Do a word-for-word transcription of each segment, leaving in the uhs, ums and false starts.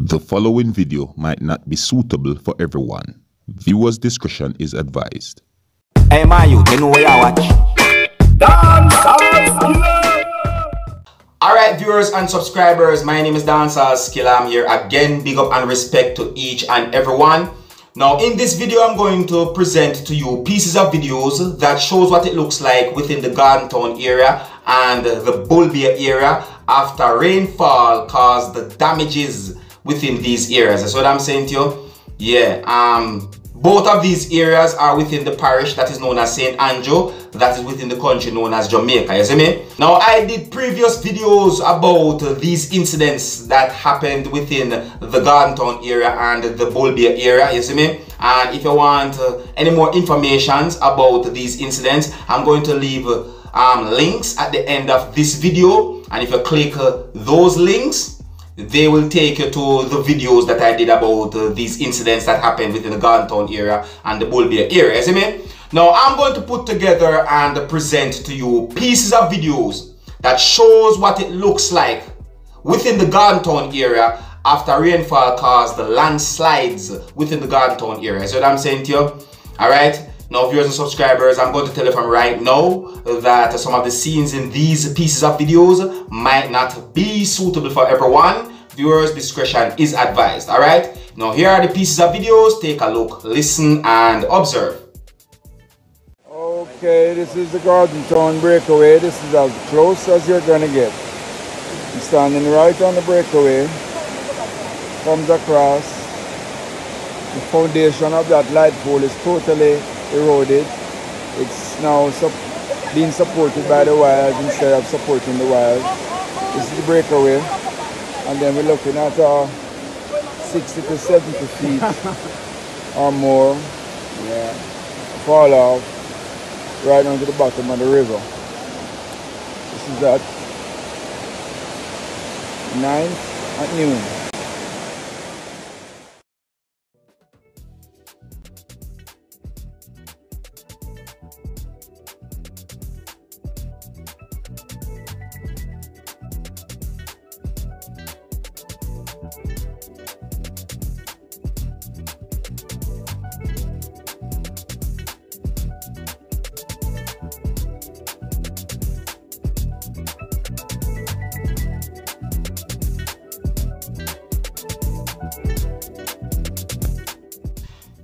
The following video might not be suitable for everyone. Viewers' discretion is advised. Hey, my you, you know what I watch. Dancehall Skilla! Alright, viewers and subscribers, my name is Dancehall Skilla. I'm here again. Big up and respect to each and everyone. Now, in this video, I'm going to present to you pieces of videos that shows what it looks like within the Gordon Town area and the Bull Bay area after rainfall caused the damages within these areas. That's what I'm saying to you. Yeah, um, both of these areas are within the parish that is known as Saint Andrew, that is within the country known as Jamaica, you see me? Now, I did previous videos about these incidents that happened within the Gordon Town area and the Bull Bay area, you see me? And if you want uh, any more information about these incidents, I'm going to leave um, links at the end of this video. And if you click uh, those links, they will take you to the videos that I did about uh, these incidents that happened within the Gordon Town area and the Bull Bay area, see me? Now, I'm going to put together and present to you pieces of videos that shows what it looks like within the Gordon Town area after rainfall caused the landslides within the Gordon Town area. See what I'm saying to you? Alright? Now, viewers and subscribers, I'm going to tell you from right now that some of the scenes in these pieces of videos might not be suitable for everyone. Viewers' discretion is advised, alright? Now, here are the pieces of videos. Take a look, listen, and observe. Okay, this is the Gordon Town breakaway. This is as close as you're going to get. I'm standing right on the breakaway. Comes across. The foundation of that light pole is totally eroded. It's now sup being supported by the wires instead of supporting the wires. This is the breakaway, and then we're looking at uh, sixty to seventy feet or more, yeah, fall off right onto the bottom of the river. This is at ninth at noon.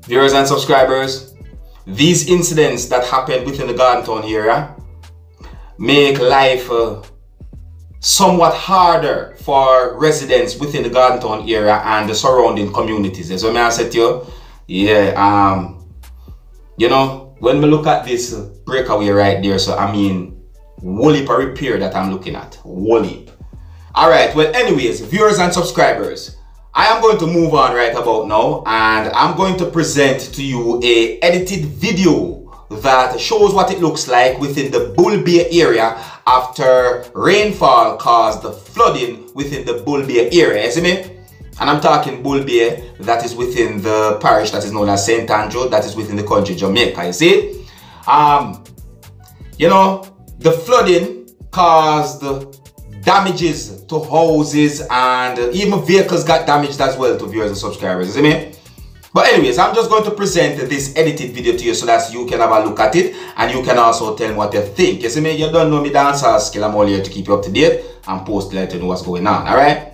Viewers and subscribers, these incidents that happened within the Gordon Town area make life uh, somewhat harder for residents within the Gordon Town area and the surrounding communities. That's what I said to you. Yeah, um, you know, when we look at this breakaway right there, so I mean, whole heap of repair that I'm looking at, whole heap. All right, well, anyways, viewers and subscribers, I am going to move on right about now, and I'm going to present to you a edited video that shows what it looks like within the Bull Bay area after rainfall caused the flooding within the Bull Bay area, isn't it? And I'm talking Bull Bay, that is within the parish that is known as Saint Andrew, that is within the country Jamaica, you see? Um, you know, the flooding caused damages to houses, and even vehicles got damaged as well, to viewers and subscribers, isn't it? But anyways, I'm just going to present this edited video to you so that you can have a look at it, and you can also tell me what you think. You see me? You don't know me, Dancehall Skilla. I'm all here to keep you up to date and post to let you know what's going on, alright?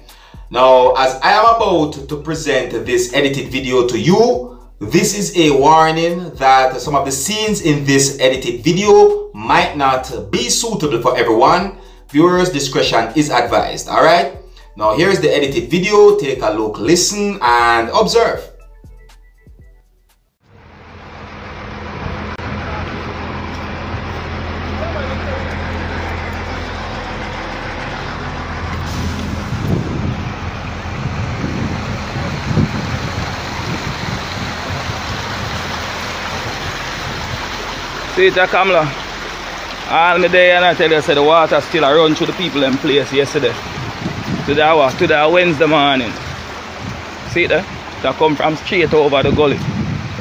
Now, as I am about to present this edited video to you, this is a warning that some of the scenes in this edited video might not be suitable for everyone. Viewers' discretion is advised, alright? Now, here's the edited video. Take a look, listen, and observe. See it, Kamla. All my day, and I tell you, I said the water still run through the people in place yesterday. To the hour, to the Wednesday morning. See that? That come from straight over the gully.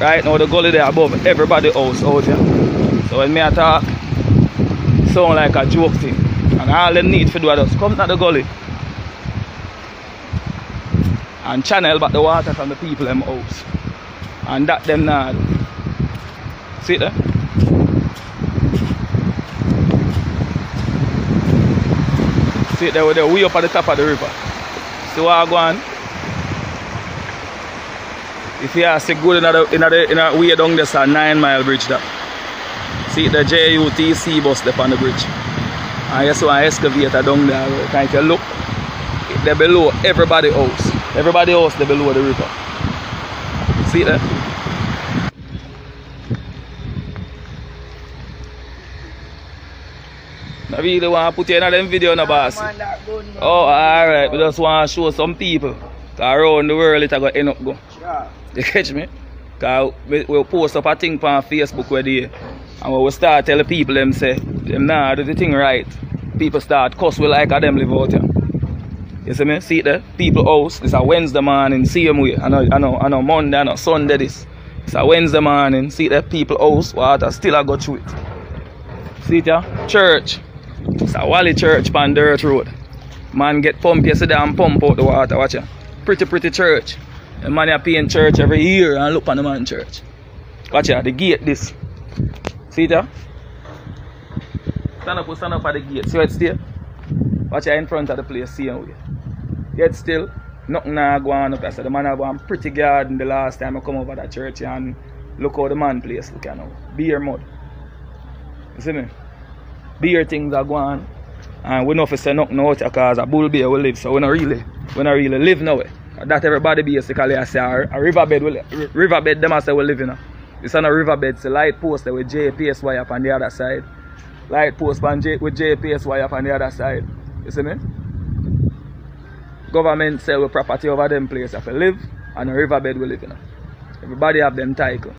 Right now, the gully there above everybody's house out here. So when me I talk, sound like a joke thing. And all they need to do is come to the gully. and channel back the water from the people them house. And that them now. See it there? See it there with the way up at the top of the river. See what I go on? If you are see good in another in another in a way down there's a nine mile bridge there. See the J U T C bus there on the bridge. And you see an excavator down there. If you look, they're below everybody else. Everybody else they're below the river. See that? I really want to put you in them video no boss. Oh alright, we just want to show some people. Around the world it's gonna end up go. You catch me? Cause we will post up a thing on Facebook where they and when we start telling people them say them nah do the thing right. People start cuss we like how them live out here. You see me? See it there? People house. It's a Wednesday morning, same way. I know I know I know Monday, I know Sunday this. It's a Wednesday morning. See that people house, water still I go through it. See it here? Church. It's a Wally church on dirt road. Man get pump yesterday and pump out the water, watch ya. Pretty pretty church. The man are paying church every year and look on the man church. Watch out, the gate this. See it? Huh? Stand up, stand up at the gate. See what's there? Watch out in front of the place, see how you. Yet still, nothing now going up there. So the man are going pretty garden the last time I come over that church and look how the man place look at now. Beer mud. You see me? Beer things are going. And we know if we say nothing out here because a Bull Bay we live, so we don't really, we don't really live now. That everybody basically I say a, a riverbed will riverbed them I say we live in. It's on a riverbed, it's a light post with J P S wire up on the other side. Light post on J, with J P S wire up on the other side. You see me? Government sell with property over them place if we live and a riverbed we live in. Everybody have them title.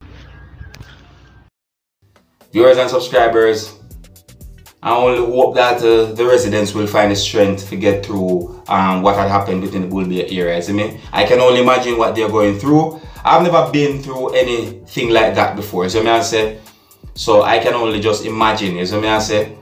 Viewers and subscribers, I only hope that uh, the residents will find the strength to get through um, what had happened within the Bull Bay area. I mean, I can only imagine what they're going through. I've never been through anything like that before. So I say, so I can only just imagine. So I say,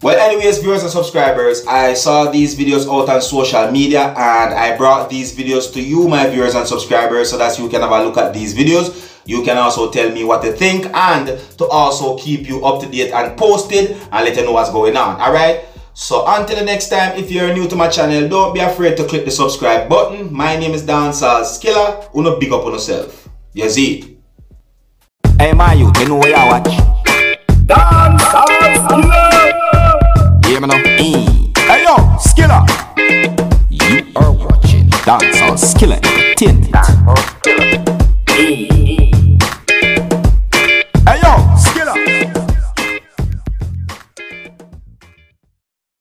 well, anyways, viewers and subscribers, I saw these videos out on social media, and I brought these videos to you, my viewers and subscribers, so that you can have a look at these videos. You can also tell me what you think and to also keep you up to date and posted and let you know what's going on. Alright? So until the next time, if you're new to my channel, don't be afraid to click the subscribe button. My name is Dancehall Skilla. Uno big up on yourself. You see? Hey my youth, you know what you watch. Dancehall Skilla. Yeah, man. Hey yo, Skilla. You are watching Dancehall Skilla Entertainment.